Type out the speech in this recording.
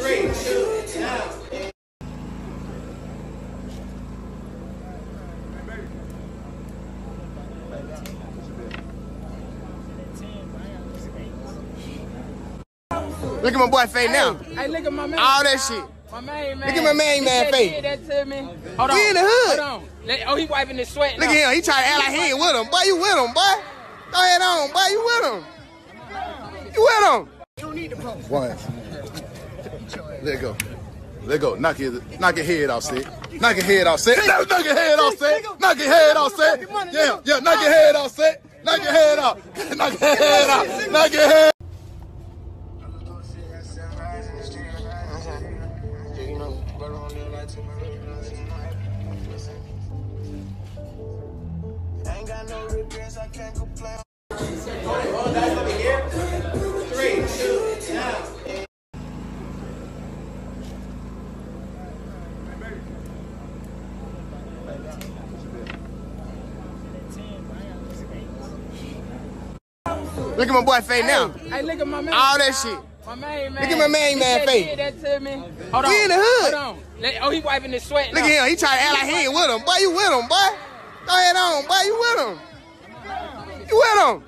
3, 2, now. Look at my boy Faye now. Hey, look at my man. All that shit. My main man. Look at my main man Faye. That to me. Hold on. He in the hood. Hold on. Oh, he wiping his sweat. Look at him. He trying to act like he ain't with him. Boy, you with him, boy. Go ahead on, boy. You with him. You with him. You don't need to post. One. Let it go. Let it go. Knock your head off, Sid. Knock your head off, Sid. Knock your head off, Sid. Knock your head off, Sid. Yeah, yeah. Knock your head off, Sid. Knock your head off. Knock your head off. Knock your head off. I can't complain. 3, 2, now. Look at my boy Faye now. Hey, look at my man. All that shit. My main man. Look at my main man Faye. He did that to me. Hold on. He in the hood. Hold on. Oh, he wiping his sweat. Look at him. He trying to act like he ain't with him. Boy, you with him, boy. Go ahead on, boy. You with him. You with him.